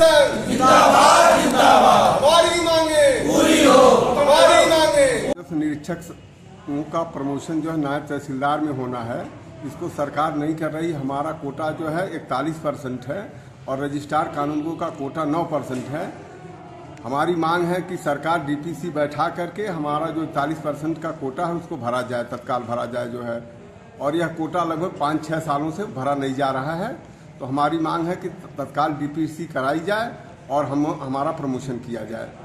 निरीक्षकों का प्रमोशन जो है नायब तहसीलदार में होना है, इसको सरकार नहीं कर रही। हमारा कोटा जो है 41% है और रजिस्ट्रार कानूनगो का कोटा 9% है। हमारी मांग है कि सरकार DPC बैठा करके हमारा जो 41% का कोटा है उसको भरा जाए, तत्काल भरा जाए जो है। और यह कोटा लगभग 5-6 सालों से भरा नहीं जा रहा है, तो हमारी मांग है कि तत्काल DPC कराई जाए और हमारा प्रमोशन किया जाए।